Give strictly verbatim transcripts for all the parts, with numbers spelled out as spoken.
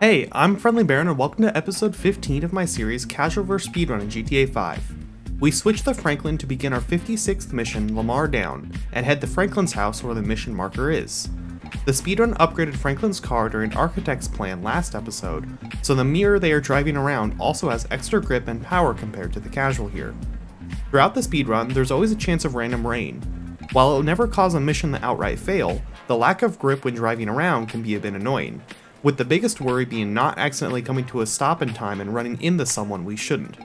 Hey, I'm Friendly Baron and welcome to episode fifteen of my series Casual versus. Speedrun in G T A five. We switch the Franklin to begin our fifty-sixth mission, Lamar Down, and head to Franklin's house where the mission marker is. The speedrun upgraded Franklin's car during Architect's Plan last episode, so the mirror they are driving around also has extra grip and power compared to the Casual here. Throughout the speedrun, there's always a chance of random rain. While it will never cause a mission to outright fail, the lack of grip when driving around can be a bit annoying, with the biggest worry being not accidentally coming to a stop in time and running into someone we shouldn't.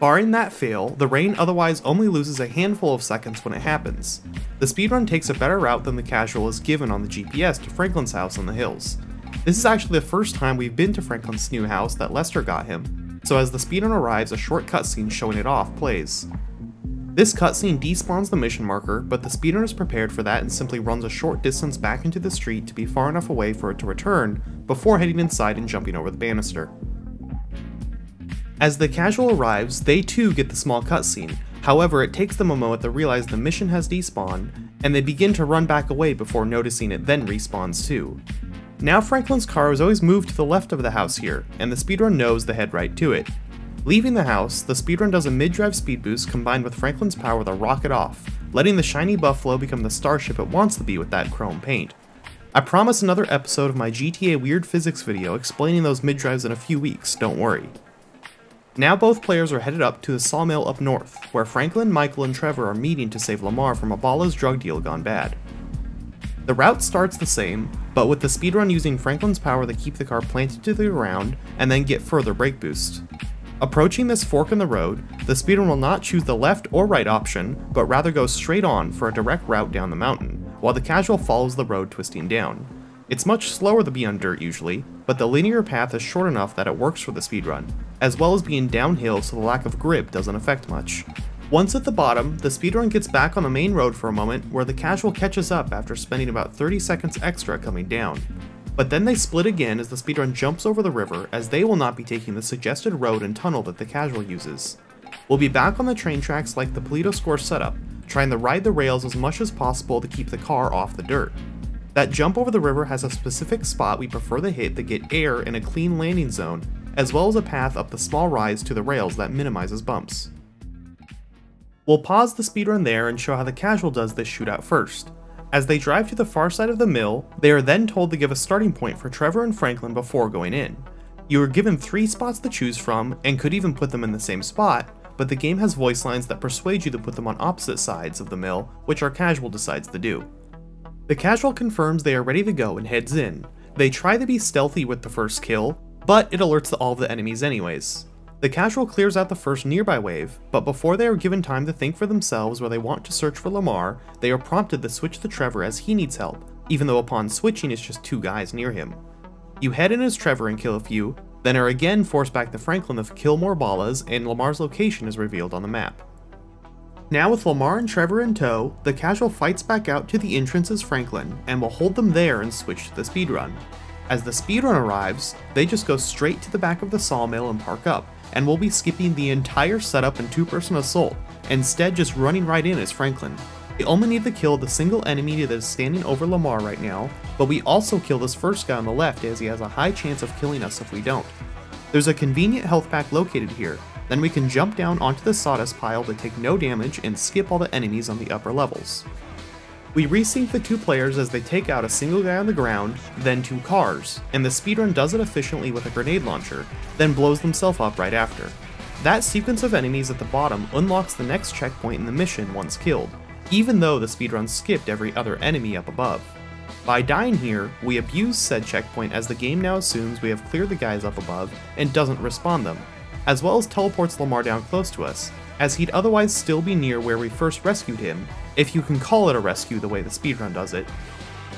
Barring that fail, the rain otherwise only loses a handful of seconds when it happens. The speedrun takes a better route than the Casual is given on the G P S to Franklin's house in the hills. This is actually the first time we've been to Franklin's new house that Lester got him, so as the speedrun arrives, a short cutscene showing it off plays. This cutscene despawns the mission marker, but the speedrun is prepared for that and simply runs a short distance back into the street to be far enough away for it to return before heading inside and jumping over the banister. As the Casual arrives, they too get the small cutscene. However, it takes them a moment to realize the mission has despawned, and they begin to run back away before noticing it then respawns too. Now Franklin's car is always moved to the left of the house here, and the speedrun knows to head right to it. Leaving the house, the speedrun does a mid-drive speed boost combined with Franklin's power to rocket off, letting the shiny buffalo become the starship it wants to be with that chrome paint. I promise another episode of my G T A Weird Physics video explaining those mid-drives in a few weeks, don't worry. Now both players are headed up to the sawmill up north, where Franklin, Michael, and Trevor are meeting to save Lamar from a Ballas drug deal gone bad. The route starts the same, but with the speedrun using Franklin's power to keep the car planted to the ground and then get further brake boost. Approaching this fork in the road, the speedrun will not choose the left or right option, but rather goes straight on for a direct route down the mountain, while the Casual follows the road twisting down. It's much slower to be on dirt usually, but the linear path is short enough that it works for the speedrun, as well as being downhill so the lack of grip doesn't affect much. Once at the bottom, the speedrun gets back on the main road for a moment where the Casual catches up after spending about thirty seconds extra coming down. But then they split again as the speedrun jumps over the river, as they will not be taking the suggested road and tunnel that the Casual uses. We'll be back on the train tracks like the Polito score setup, trying to ride the rails as much as possible to keep the car off the dirt. That jump over the river has a specific spot we prefer to hit to get air in a clean landing zone, as well as a path up the small rise to the rails that minimizes bumps. We'll pause the speedrun there and show how the Casual does this shootout first. As they drive to the far side of the mill, they are then told to give a starting point for Trevor and Franklin before going in. You are given three spots to choose from, and could even put them in the same spot, but the game has voice lines that persuade you to put them on opposite sides of the mill, which our Casual decides to do. The Casual confirms they are ready to go and heads in. They try to be stealthy with the first kill, but it alerts to all of the enemies anyways. The Casual clears out the first nearby wave, but before they are given time to think for themselves where they want to search for Lamar, they are prompted to switch to Trevor as he needs help, even though upon switching it's just two guys near him. You head in as Trevor and kill a few, then are again forced back to Franklin to kill more Ballas, and Lamar's location is revealed on the map. Now with Lamar and Trevor in tow, the Casual fights back out to the entrance as Franklin, and will hold them there and switch to the speedrun. As the speedrun arrives, they just go straight to the back of the sawmill and park up, and we'll be skipping the entire setup and two-person assault, instead just running right in as Franklin. We only need to kill the single enemy that is standing over Lamar right now, but we also kill this first guy on the left as he has a high chance of killing us if we don't. There's a convenient health pack located here, then we can jump down onto the sawdust pile to take no damage and skip all the enemies on the upper levels. We resync the two players as they take out a single guy on the ground, then two cars, and the speedrun does it efficiently with a grenade launcher, then blows themselves up right after. That sequence of enemies at the bottom unlocks the next checkpoint in the mission once killed, even though the speedrun skipped every other enemy up above. By dying here, we abuse said checkpoint as the game now assumes we have cleared the guys up above and doesn't respawn them, as well as teleports Lamar down close to us, as he'd otherwise still be near where we first rescued him, if you can call it a rescue the way the speedrun does it.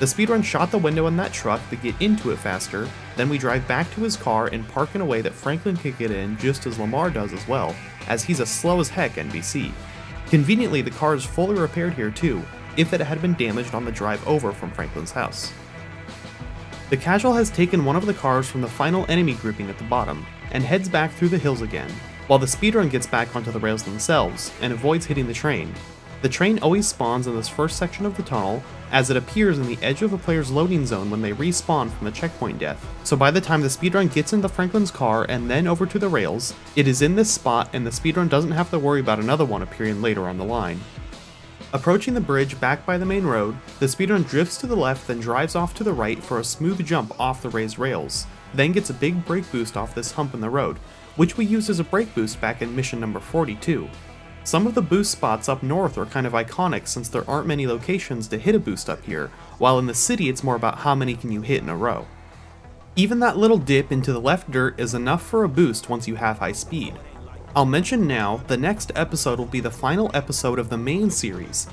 The speedrun shot the window in that truck to get into it faster, then we drive back to his car and park in a way that Franklin can get in just as Lamar does as well, as he's a slow as heck N P C. Conveniently, the car is fully repaired here too, if it had been damaged on the drive over from Franklin's house. The Casual has taken one of the cars from the final enemy grouping at the bottom, and heads back through the hills again, while the speedrun gets back onto the rails themselves, and avoids hitting the train. The train always spawns in this first section of the tunnel, as it appears in the edge of a player's loading zone when they respawn from a checkpoint death. So by the time the speedrun gets into Franklin's car and then over to the rails, it is in this spot and the speedrun doesn't have to worry about another one appearing later on the line. Approaching the bridge back by the main road, the speedrun drifts to the left then drives off to the right for a smooth jump off the raised rails, then gets a big brake boost off this hump in the road, which we used as a brake boost back in mission number forty-two. Some of the boost spots up north are kind of iconic since there aren't many locations to hit a boost up here, while in the city it's more about how many can you hit in a row. Even that little dip into the left dirt is enough for a boost once you have high speed. I'll mention now, the next episode will be the final episode of the main series.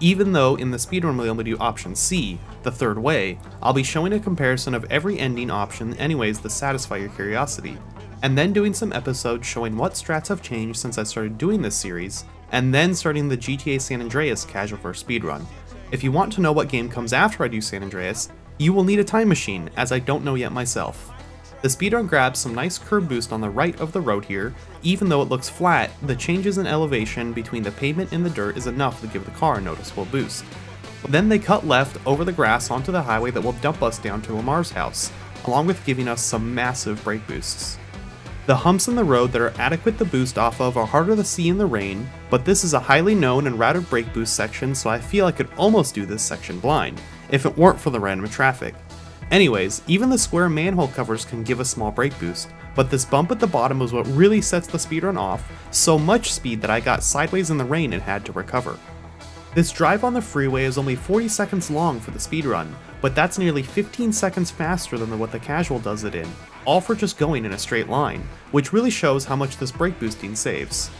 Even though in the speedrun we only do option C, the third way, I'll be showing a comparison of every ending option anyways to satisfy your curiosity, and then doing some episodes showing what strats have changed since I started doing this series, and then starting the G T A San Andreas Casualverse speedrun. If you want to know what game comes after I do San Andreas, you will need a time machine, as I don't know yet myself. The speedrun grabs some nice curb boost on the right of the road here. Even though it looks flat, the changes in elevation between the pavement and the dirt is enough to give the car a noticeable boost. Then they cut left over the grass onto the highway that will dump us down to Lamar's house, along with giving us some massive brake boosts. The humps in the road that are adequate to boost off of are harder to see in the rain, but this is a highly known and routed brake boost section, so I feel I could almost do this section blind, if it weren't for the random traffic. Anyways, even the square manhole covers can give a small brake boost, but this bump at the bottom is what really sets the speedrun off, so much speed that I got sideways in the rain and had to recover. This drive on the freeway is only forty seconds long for the speedrun, but that's nearly fifteen seconds faster than what the casual does it in, all for just going in a straight line, which really shows how much this brake boosting saves.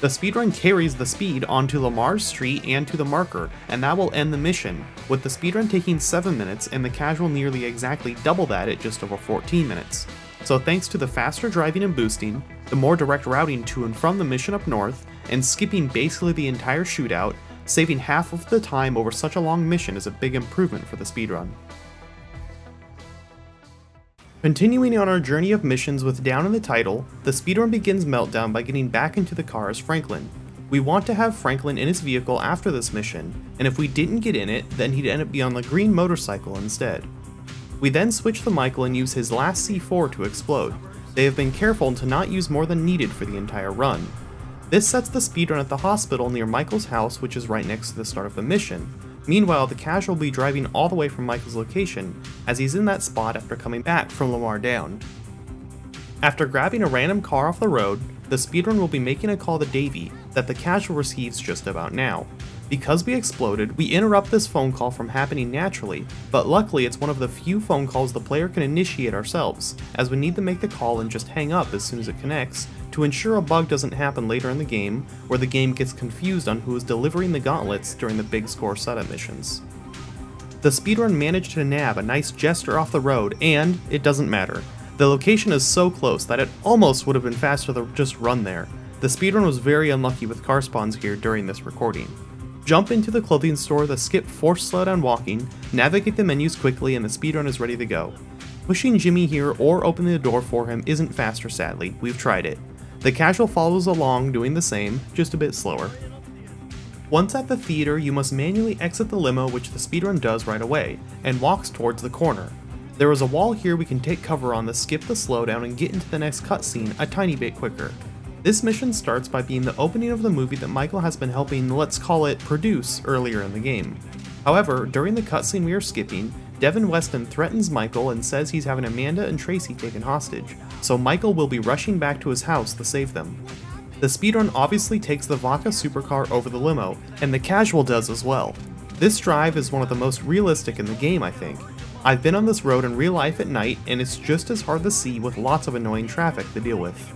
The speedrun carries the speed onto Lamar's street and to the marker, and that will end the mission, with the speedrun taking seven minutes and the casual nearly exactly double that at just over fourteen minutes. So thanks to the faster driving and boosting, the more direct routing to and from the mission up north, and skipping basically the entire shootout, saving half of the time over such a long mission is a big improvement for the speedrun. Continuing on our journey of missions with Down in the title, the speedrun begins Meltdown by getting back into the car as Franklin. We want to have Franklin in his vehicle after this mission, and if we didn't get in it, then he'd end up being on the green motorcycle instead. We then switch to Michael and use his last C four to explode. They have been careful to not use more than needed for the entire run. This sets the speedrun at the hospital near Michael's house, which is right next to the start of the mission. Meanwhile, the casual will be driving all the way from Michael's location, as he's in that spot after coming back from Lamar Down. After grabbing a random car off the road, the speedrun will be making a call to Davey that the casual receives just about now. Because we exploded, we interrupt this phone call from happening naturally, but luckily it's one of the few phone calls the player can initiate ourselves, as we need to make the call and just hang up as soon as it connects, to ensure a bug doesn't happen later in the game, where the game gets confused on who is delivering the gauntlets during the Big Score setup missions. The speedrun managed to nab a nice gesture off the road, and it doesn't matter. The location is so close that it almost would have been faster to just run there. The speedrun was very unlucky with car spawns here during this recording. Jump into the clothing store, the skip forced slowdown walking, navigate the menus quickly, and the speedrun is ready to go. Pushing Jimmy here or opening the door for him isn't faster sadly, we've tried it. The casual follows along doing the same, just a bit slower. Once at the theater, you must manually exit the limo, which the speedrun does right away, and walks towards the corner. There is a wall here we can take cover on to skip the slowdown and get into the next cutscene a tiny bit quicker. This mission starts by being the opening of the movie that Michael has been helping, let's call it, produce earlier in the game. However, during the cutscene we are skipping, Devin Weston threatens Michael and says he's having Amanda and Tracy taken hostage, so Michael will be rushing back to his house to save them. The speedrun obviously takes the Vaca supercar over the limo, and the casual does as well. This drive is one of the most realistic in the game, I think. I've been on this road in real life at night, and it's just as hard to see with lots of annoying traffic to deal with.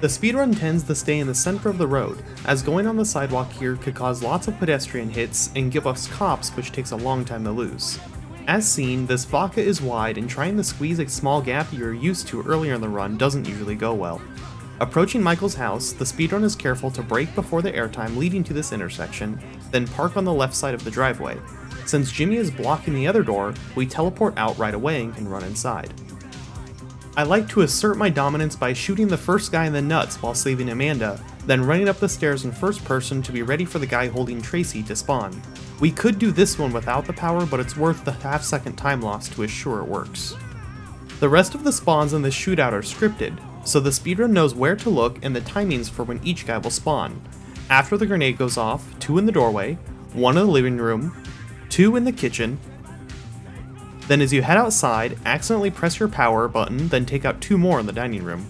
The speedrun tends to stay in the center of the road, as going on the sidewalk here could cause lots of pedestrian hits and give us cops, which takes a long time to lose. As seen, this Vaca is wide, and trying to squeeze a small gap you're used to earlier in the run doesn't usually go well. Approaching Michael's house, the speedrun is careful to brake before the airtime leading to this intersection, then park on the left side of the driveway. Since Jimmy is blocking the other door, we teleport out right away and can run inside. I like to assert my dominance by shooting the first guy in the nuts while saving Amanda, then running up the stairs in first person to be ready for the guy holding Tracy to spawn. We could do this one without the power, but it's worth the half second time loss to assure it works. The rest of the spawns in this shootout are scripted, so the speedrun knows where to look and the timings for when each guy will spawn. After the grenade goes off, two in the doorway, one in the living room, two in the kitchen. Then as you head outside, accidentally press your power button, then take out two more in the dining room.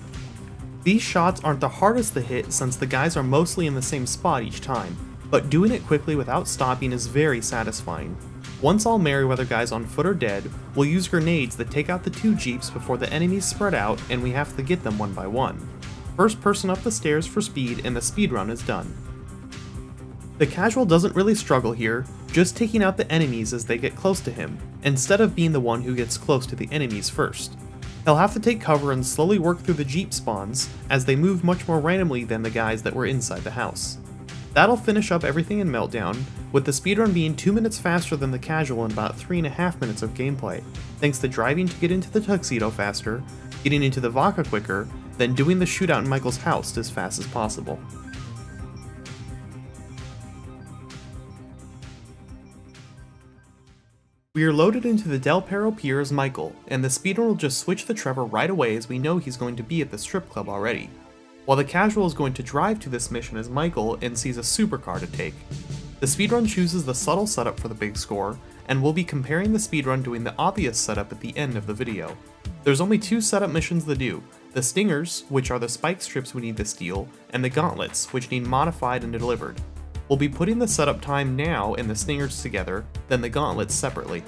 These shots aren't the hardest to hit since the guys are mostly in the same spot each time, but doing it quickly without stopping is very satisfying. Once all Merryweather guys on foot are dead, we'll use grenades that take out the two jeeps before the enemies spread out and we have to get them one by one. First person up the stairs for speed and the speedrun is done. The Casual doesn't really struggle here, just taking out the enemies as they get close to him, instead of being the one who gets close to the enemies first. He'll have to take cover and slowly work through the jeep spawns, as they move much more randomly than the guys that were inside the house. That'll finish up everything in Meltdown, with the speedrun being two minutes faster than the Casual in about three and a half minutes of gameplay, thanks to driving to get into the Tuxedo faster, getting into the Vaca quicker, then doing the shootout in Michael's house as fast as possible. We are loaded into the Del Perro Pier as Michael, and the speedrun will just switch to Trevor right away as we know he's going to be at the strip club already, while the Casual is going to drive to this mission as Michael and sees a supercar to take. The speedrun chooses the subtle setup for the big score, and we'll be comparing the speedrun doing the obvious setup at the end of the video. There's only two setup missions to do, the Stingers, which are the spike strips we need to steal, and the Gauntlets, which need modified and delivered. We'll be putting the setup time now and the Stingers together, then the Gauntlets separately.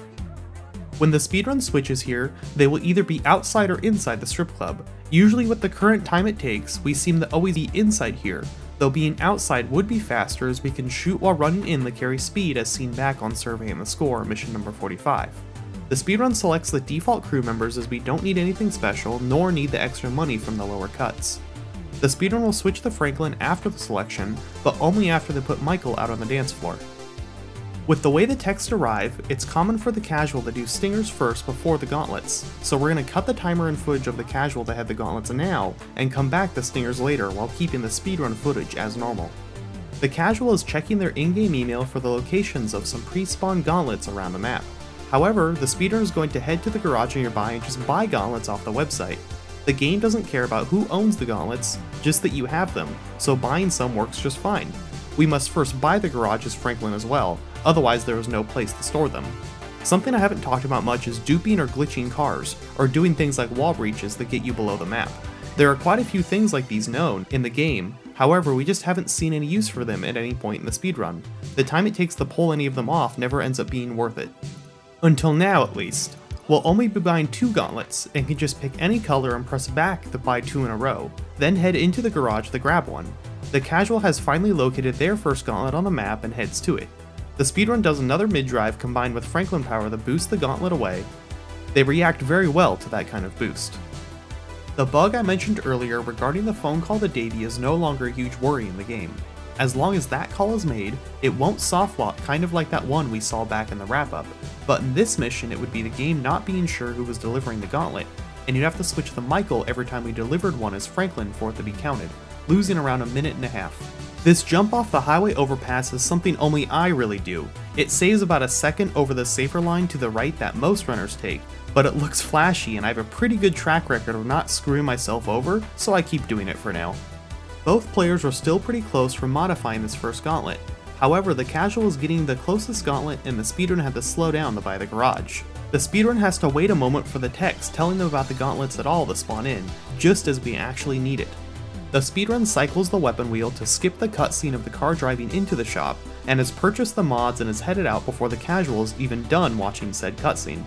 When the speedrun switches here, they will either be outside or inside the strip club. Usually with the current time it takes, we seem to always be inside here, though being outside would be faster as we can shoot while running in the carry speed as seen back on Surveying the Score, mission number forty-five. The speedrun selects the default crew members as we don't need anything special, nor need the extra money from the lower cuts. The speedrun will switch to Franklin after the selection, but only after they put Michael out on the dance floor. With the way the texts arrive, it's common for the Casual to do Stingers first before the Gauntlets, so we're going to cut the timer and footage of the Casual to head the Gauntlets now, and come back to Stingers later while keeping the speedrun footage as normal. The Casual is checking their in-game email for the locations of some pre-spawn Gauntlets around the map. However, the speedrun is going to head to the garage nearby and just buy Gauntlets off the website. The game doesn't care about who owns the Gauntlets, just that you have them, so buying some works just fine. We must first buy the garages Franklin as well, otherwise there is no place to store them. Something I haven't talked about much is duping or glitching cars, or doing things like wall breaches that get you below the map. There are quite a few things like these known in the game, however we just haven't seen any use for them at any point in the speedrun. The time it takes to pull any of them off never ends up being worth it. Until now at least. We'll only be buying two Gauntlets, and can just pick any color and press back to buy two in a row, then head into the garage to grab one. The Casual has finally located their first Gauntlet on the map and heads to it. The speedrun does another mid-drive combined with Franklin power to boost the Gauntlet away. They react very well to that kind of boost. The bug I mentioned earlier regarding the phone call to Davey is no longer a huge worry in the game. As long as that call is made, it won't soft lock kind of like that one we saw back in the wrap up, but in this mission it would be the game not being sure who was delivering the Gauntlet, and you'd have to switch to Michael every time we delivered one as Franklin for it to be counted, losing around a minute and a half. This jump off the highway overpass is something only I really do. It saves about a second over the safer line to the right that most runners take, but it looks flashy and I have a pretty good track record of not screwing myself over, so I keep doing it for now. Both players are still pretty close from modifying this first Gauntlet, however the Casual is getting the closest Gauntlet and the speedrun had to slow down to buy the garage. The speedrun has to wait a moment for the text telling them about the Gauntlets at all to spawn in, just as we actually need it. The speedrun cycles the weapon wheel to skip the cutscene of the car driving into the shop, and has purchased the mods and is headed out before the Casual is even done watching said cutscene.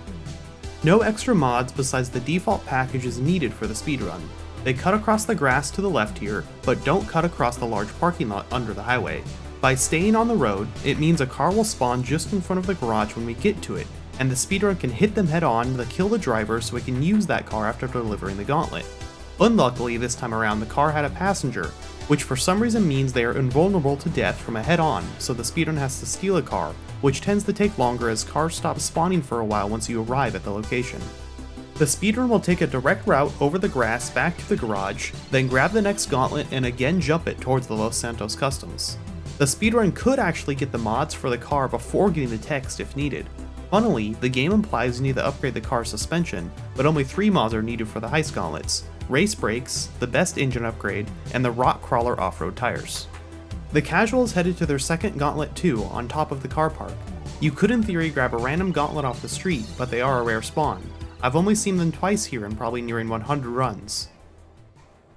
No extra mods besides the default package is needed for the speedrun. They cut across the grass to the left here, but don't cut across the large parking lot under the highway. By staying on the road, it means a car will spawn just in front of the garage when we get to it, and the speedrun can hit them head on to kill the driver so we can use that car after delivering the Gauntlet. Unluckily this time around the car had a passenger, which for some reason means they are invulnerable to death from a head on, so the speedrun has to steal a car, which tends to take longer as cars stop spawning for a while once you arrive at the location. The speedrun will take a direct route over the grass back to the garage, then grab the next gauntlet and again jump it towards the Los Santos Customs. The speedrun could actually get the mods for the car before getting the text if needed. Funnily, the game implies you need to upgrade the car's suspension, but only three mods are needed for the heist gauntlets: race brakes, the best engine upgrade, and the rock crawler off-road tires. The Casuals headed to their second gauntlet too, on top of the car park. You could in theory grab a random gauntlet off the street, but they are a rare spawn. I've only seen them twice here and probably nearing one hundred runs.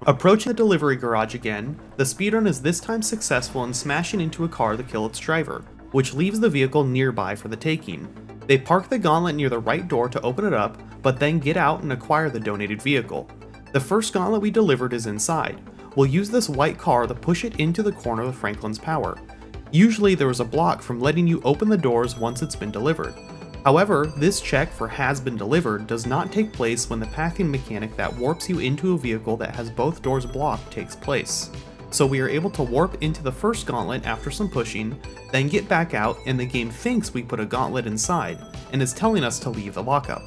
Approaching the delivery garage again, the speedrun is this time successful in smashing into a car to kill its driver, which leaves the vehicle nearby for the taking. They park the gauntlet near the right door to open it up, but then get out and acquire the donated vehicle. The first gauntlet we delivered is inside. We'll use this white car to push it into the corner of Franklin's power. Usually there is a block from letting you open the doors once it's been delivered. However, this check for has been delivered does not take place when the pathing mechanic that warps you into a vehicle that has both doors blocked takes place. So we are able to warp into the first gauntlet after some pushing, then get back out, and the game thinks we put a gauntlet inside, and is telling us to leave the lockup.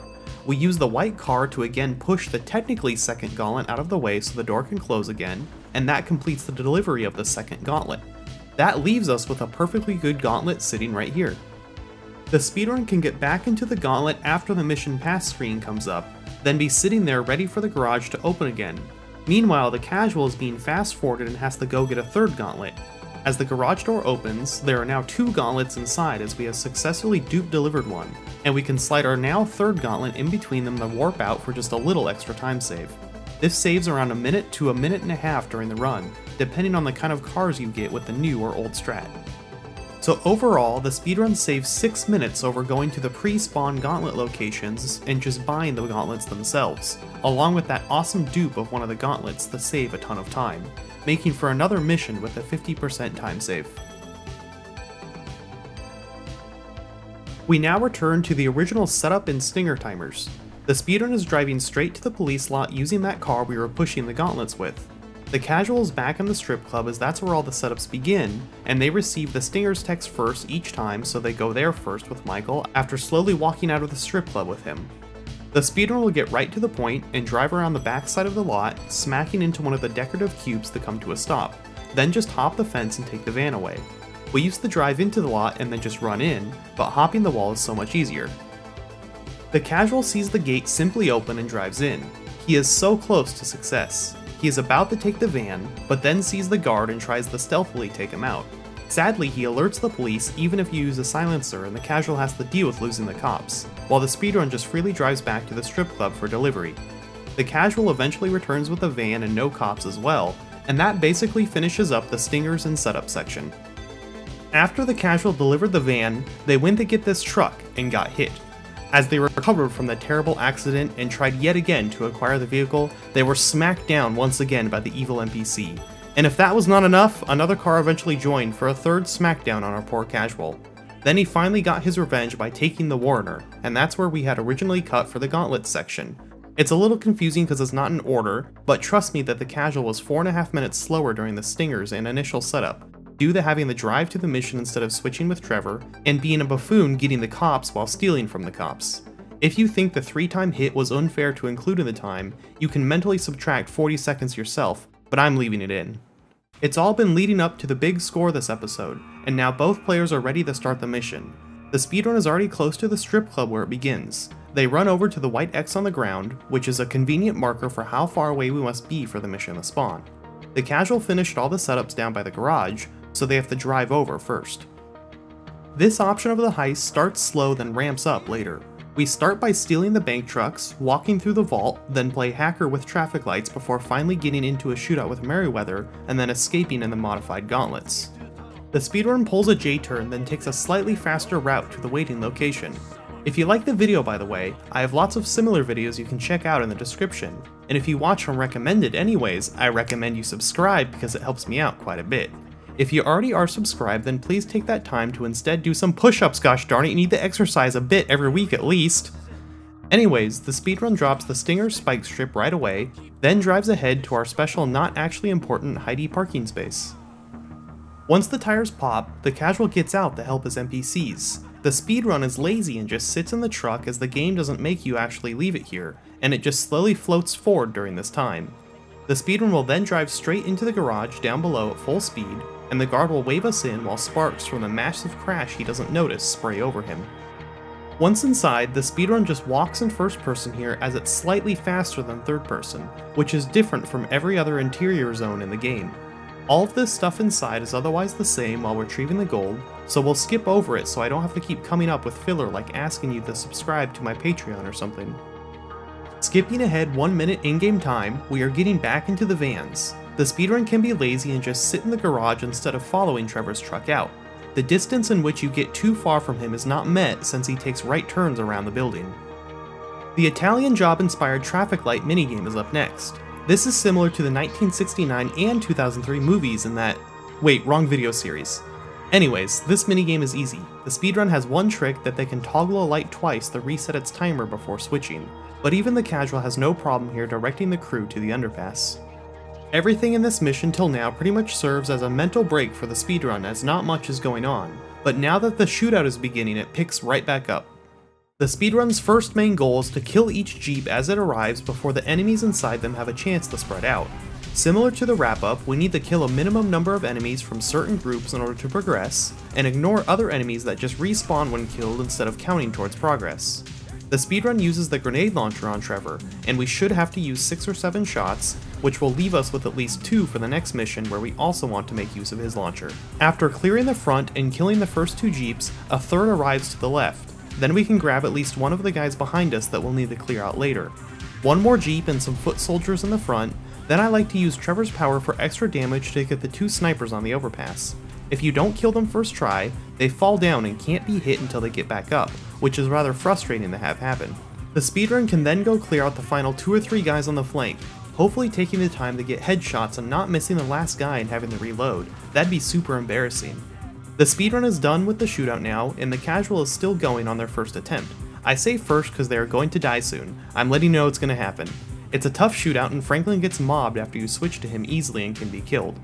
We use the white car to again push the technically second gauntlet out of the way so the door can close again, and that completes the delivery of the second gauntlet. That leaves us with a perfectly good gauntlet sitting right here. The speedrun can get back into the gauntlet after the mission pass screen comes up, then be sitting there ready for the garage to open again. Meanwhile, the Casual is being fast forwarded and has to go get a third gauntlet. As the garage door opens, there are now two gauntlets inside as we have successfully dupe delivered one, and we can slide our now third gauntlet in between them to warp out for just a little extra time save. This saves around a minute to a minute and a half during the run, depending on the kind of cars you get with the new or old strat. So overall, the speedrun saves six minutes over going to the pre-spawn gauntlet locations and just buying the gauntlets themselves, along with that awesome dupe of one of the gauntlets to save a ton of time, making for another mission with a fifty percent time save. We now return to the original setup in Stinger timers. The speedrun is driving straight to the police lot using that car we were pushing the gauntlets with. The Casual is back in the strip club as that's where all the setups begin, and they receive the Stingers text first each time, so they go there first with Michael after slowly walking out of the strip club with him. The speedrun will get right to the point and drive around the backside of the lot, smacking into one of the decorative cubes to come to a stop, then just hop the fence and take the van away. We used to drive into the lot and then just run in, but hopping the wall is so much easier. The Casual sees the gate simply open and drives in. He is so close to success. He is about to take the van, but then sees the guard and tries to stealthily take him out. Sadly, he alerts the police even if you use a silencer, and the Casual has to deal with losing the cops, while the speedrun just freely drives back to the strip club for delivery. The Casual eventually returns with a van and no cops as well, and that basically finishes up the Stingers and setup section. After the Casual delivered the van, they went to get this truck and got hit. As they recovered from the terrible accident and tried yet again to acquire the vehicle, they were smacked down once again by the evil N P C. And if that was not enough, another car eventually joined for a third smackdown on our poor Casual. Then he finally got his revenge by taking the Warriner, and that's where we had originally cut for the Gauntlets section. It's a little confusing because it's not in order, but trust me that the Casual was four and a half minutes slower during the Stingers and initial setup, due to having the drive to the mission instead of switching with Trevor, and being a buffoon getting the cops while stealing from the cops. If you think the three-time hit was unfair to include in the time, you can mentally subtract forty seconds yourself, but I'm leaving it in. It's all been leading up to the big score this episode, and now both players are ready to start the mission. The speedrun is already close to the strip club where it begins. They run over to the white X on the ground, which is a convenient marker for how far away we must be for the mission to spawn. The Casual finished all the setups down by the garage, so they have to drive over first. This option of the heist starts slow, then ramps up later. We start by stealing the bank trucks, walking through the vault, then play hacker with traffic lights before finally getting into a shootout with Merryweather and then escaping in the modified gauntlets. The speedrun pulls a J-turn, then takes a slightly faster route to the waiting location. If you like the video, by the way, I have lots of similar videos you can check out in the description, and if you watch from recommended anyways, I recommend you subscribe because it helps me out quite a bit. If you already are subscribed, then please take that time to instead do some push-ups, gosh darn it, you need to exercise a bit every week at least. Anyways, the speedrun drops the Stinger spike strip right away, then drives ahead to our special not actually important Heidi parking space. Once the tires pop, the Casual gets out to help his N P Cs, The speedrun is lazy and just sits in the truck, as the game doesn't make you actually leave it here, and it just slowly floats forward during this time. The speedrun will then drive straight into the garage down below at full speed, and the guard will wave us in while sparks from the massive crash he doesn't notice spray over him. Once inside, the speedrun just walks in first person here, as it's slightly faster than third person, which is different from every other interior zone in the game. All of this stuff inside is otherwise the same while retrieving the gold, so we'll skip over it so I don't have to keep coming up with filler like asking you to subscribe to my Patreon or something. Skipping ahead one minute in-game time, we are getting back into the vans. The speedrun can be lazy and just sit in the garage instead of following Trevor's truck out. The distance in which you get too far from him is not met, since he takes right turns around the building. The Italian job-inspired traffic light minigame is up next. This is similar to the nineteen sixty-nine and two thousand three movies in that... wait, wrong video series. Anyways, this minigame is easy. The speedrun has one trick that they can toggle a light twice to reset its timer before switching, but even the casual has no problem here directing the crew to the underpass. Everything in this mission till now pretty much serves as a mental break for the speedrun, as not much is going on, but now that the shootout is beginning, it picks right back up. The speedrun's first main goal is to kill each Jeep as it arrives before the enemies inside them have a chance to spread out. Similar to the wrap up, we need to kill a minimum number of enemies from certain groups in order to progress, and ignore other enemies that just respawn when killed instead of counting towards progress. The speedrun uses the grenade launcher on Trevor, and we should have to use six or seven shots, which will leave us with at least two for the next mission, where we also want to make use of his launcher. After clearing the front and killing the first two Jeeps, a third arrives to the left. Then we can grab at least one of the guys behind us that we'll need to clear out later. One more Jeep and some foot soldiers in the front. Then I like to use Trevor's power for extra damage to get the two snipers on the overpass. If you don't kill them first try, they fall down and can't be hit until they get back up, which is rather frustrating to have happen. The speedrun can then go clear out the final two or three guys on the flank, hopefully taking the time to get headshots and not missing the last guy and having to reload. That'd be super embarrassing. The speedrun is done with the shootout now, and the casual is still going on their first attempt. I say first because they are going to die soon. I'm letting you know it's going to happen. It's a tough shootout, and Franklin gets mobbed after you switch to him easily and can be killed.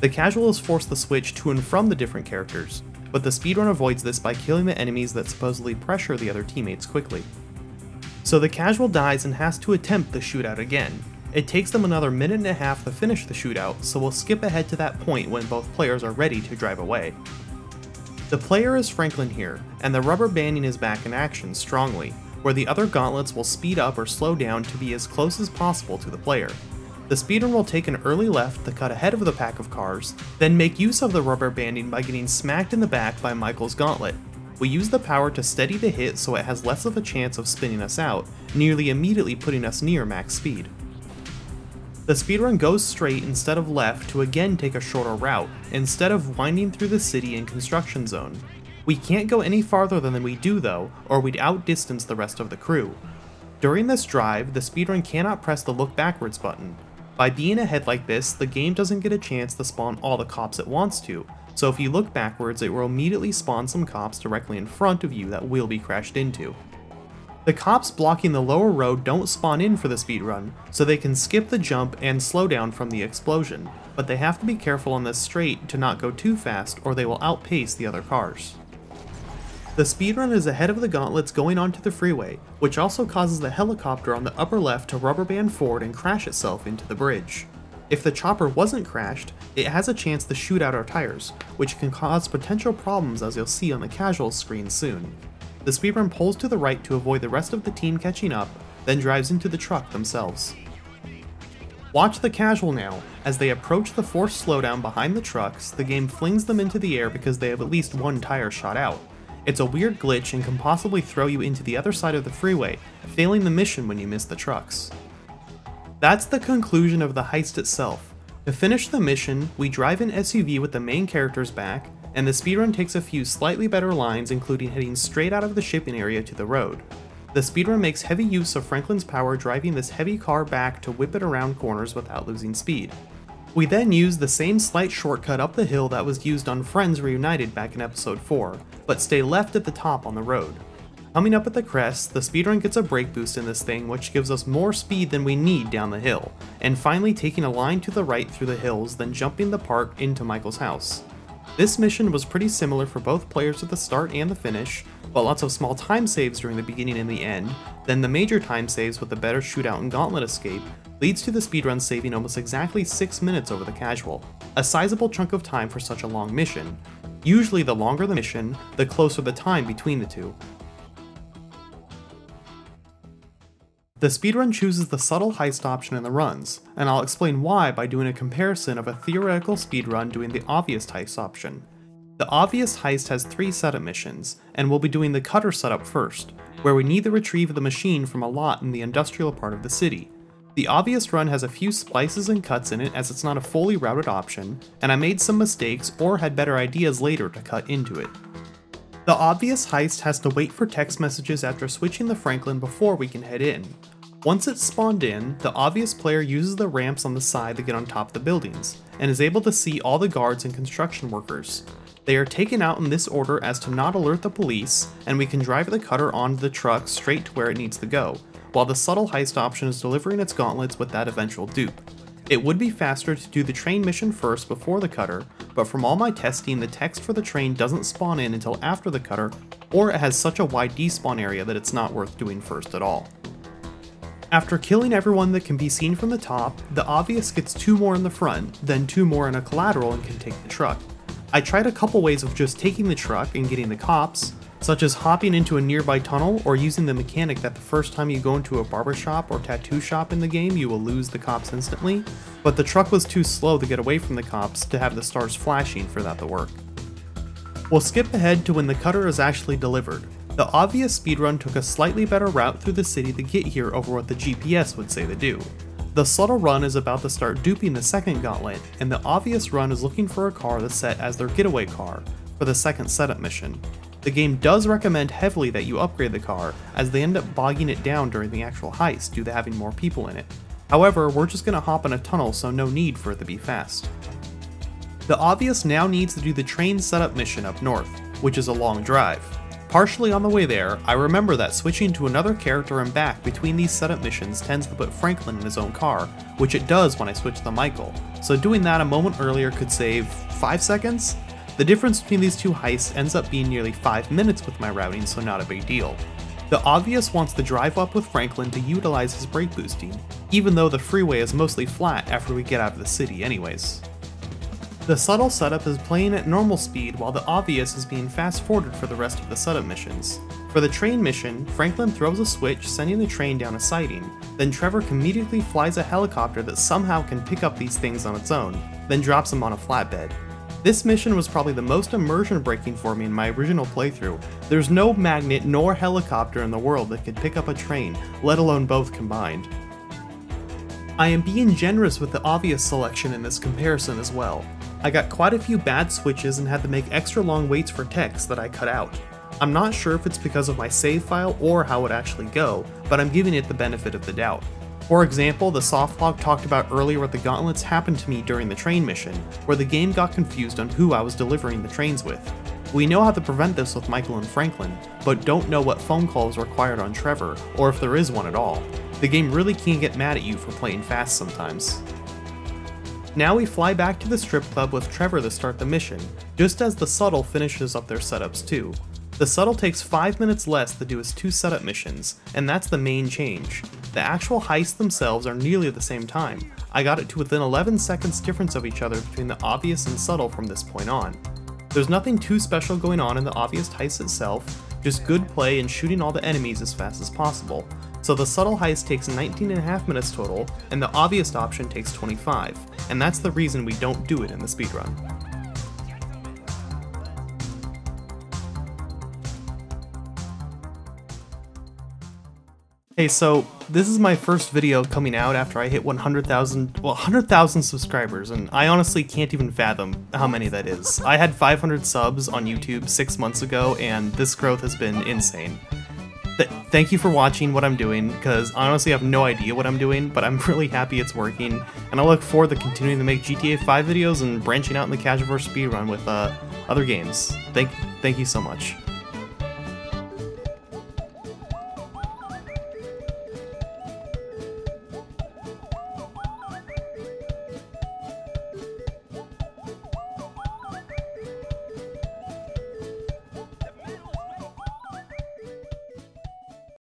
The casual is forced to switch to and from the different characters, but the speedrun avoids this by killing the enemies that supposedly pressure the other teammates quickly. So the casual dies and has to attempt the shootout again. It takes them another minute and a half to finish the shootout, so we'll skip ahead to that point when both players are ready to drive away. The player is Franklin here, and the rubber banding is back in action strongly, where the other gauntlets will speed up or slow down to be as close as possible to the player. The speedrun will take an early left to cut ahead of the pack of cars, then make use of the rubber banding by getting smacked in the back by Michael's gauntlet. We use the power to steady the hit so it has less of a chance of spinning us out, nearly immediately putting us near max speed. The speedrun goes straight instead of left to again take a shorter route, instead of winding through the city and construction zone. We can't go any farther than we do though, or we'd outdistance the rest of the crew. During this drive, the speedrun cannot press the look backwards button. By being ahead like this, the game doesn't get a chance to spawn all the cops it wants to, so if you look backwards, it will immediately spawn some cops directly in front of you that will be crashed into. The cops blocking the lower road don't spawn in for the speedrun, so they can skip the jump and slow down from the explosion, but they have to be careful on this straight to not go too fast or they will outpace the other cars. The speedrun is ahead of the gauntlets going onto the freeway, which also causes the helicopter on the upper left to rubber band forward and crash itself into the bridge. If the chopper wasn't crashed, it has a chance to shoot out our tires, which can cause potential problems as you'll see on the casual screen soon. The speedrun pulls to the right to avoid the rest of the team catching up, then drives into the truck themselves. Watch the casual now. As they approach the forced slowdown behind the trucks, the game flings them into the air because they have at least one tire shot out. It's a weird glitch and can possibly throw you into the other side of the freeway, failing the mission when you miss the trucks. That's the conclusion of the heist itself. To finish the mission, we drive an S U V with the main characters back, and the speedrun takes a few slightly better lines, including heading straight out of the shipping area to the road. The speedrun makes heavy use of Franklin's power, driving this heavy car back to whip it around corners without losing speed. We then use the same slight shortcut up the hill that was used on Friends Reunited back in episode four, but stay left at the top on the road. Coming up at the crest, the speedrun gets a brake boost in this thing, which gives us more speed than we need down the hill, and finally taking a line to the right through the hills, then jumping the park into Michael's house. This mission was pretty similar for both players at the start and the finish, but lots of small time saves during the beginning and the end, then the major time saves with the better shootout and gauntlet escape, leads to the speedrun saving almost exactly six minutes over the casual, a sizable chunk of time for such a long mission. Usually the longer the mission, the closer the time between the two. The speedrun chooses the subtle heist option in the runs, and I'll explain why by doing a comparison of a theoretical speedrun doing the obvious heist option. The obvious heist has three setup missions, and we'll be doing the cutter setup first, where we need to retrieve the machine from a lot in the industrial part of the city. The obvious run has a few splices and cuts in it as it's not a fully routed option, and I made some mistakes or had better ideas later to cut into it. The obvious heist has to wait for text messages after switching the Franklin before we can head in. Once it's spawned in, the obvious player uses the ramps on the side to get on top of the buildings, and is able to see all the guards and construction workers. They are taken out in this order as to not alert the police, and we can drive the cutter onto the truck straight to where it needs to go, while the subtle heist option is delivering its gauntlets with that eventual dupe. It would be faster to do the train mission first before the cutter, but from all my testing, the text for the train doesn't spawn in until after the cutter, or it has such a wide despawn area that it's not worth doing first at all. After killing everyone that can be seen from the top, the obvious gets two more in the front, then two more in a collateral and can take the truck. I tried a couple ways of just taking the truck and getting the cops, such as hopping into a nearby tunnel or using the mechanic that the first time you go into a barbershop or tattoo shop in the game you will lose the cops instantly, but the truck was too slow to get away from the cops to have the stars flashing for that to work. We'll skip ahead to when the cutter is actually delivered. The obvious speedrun took a slightly better route through the city to get here over what the G P S would say to do. The subtle run is about to start duping the second gauntlet, and the obvious run is looking for a car that's set as their getaway car for the second setup mission. The game does recommend heavily that you upgrade the car, as they end up bogging it down during the actual heist due to having more people in it. However, we're just going to hop in a tunnel, so no need for it to be fast. The obvious now needs to do the train setup mission up north, which is a long drive. Partially on the way there, I remember that switching to another character and back between these setup missions tends to put Franklin in his own car, which it does when I switch to Michael, so doing that a moment earlier could save five seconds? The difference between these two heists ends up being nearly five minutes with my routing, so not a big deal. The obvious wants to drive up with Franklin to utilize his brake boosting, even though the freeway is mostly flat after we get out of the city anyways. The subtle setup is playing at normal speed while the obvious is being fast forwarded for the rest of the setup missions. For the train mission, Franklin throws a switch sending the train down a siding, then Trevor immediately flies a helicopter that somehow can pick up these things on its own, then drops them on a flatbed. This mission was probably the most immersion breaking for me in my original playthrough. There's no magnet nor helicopter in the world that could pick up a train, let alone both combined. I am being generous with the obvious selection in this comparison as well. I got quite a few bad switches and had to make extra long waits for text that I cut out. I'm not sure if it's because of my save file or how it actually go, but I'm giving it the benefit of the doubt. For example, the soft log talked about earlier with the gauntlets happened to me during the train mission, where the game got confused on who I was delivering the trains with. We know how to prevent this with Michael and Franklin, but don't know what phone call is required on Trevor, or if there is one at all. The game really can get mad at you for playing fast sometimes. Now we fly back to the strip club with Trevor to start the mission, just as the subtle finishes up their setups too. The subtle takes five minutes less to do its two setup missions, and that's the main change. The actual heists themselves are nearly the same time. I got it to within eleven seconds difference of each other between the obvious and subtle from this point on. There's nothing too special going on in the obvious heist itself, just good play and shooting all the enemies as fast as possible. So the subtle heist takes nineteen and a half minutes total, and the obvious option takes twenty-five, and that's the reason we don't do it in the speedrun. Hey, so this is my first video coming out after I hit one hundred thousand, well, one hundred thousand subscribers, and I honestly can't even fathom how many that is. I had five hundred subs on YouTube six months ago, and this growth has been insane. Th thank you for watching what I'm doing, because I honestly have no idea what I'm doing, but I'm really happy it's working, and I look forward to continuing to make G T A five videos and branching out in the Casualverse speedrun with uh, other games. Thank, thank you so much.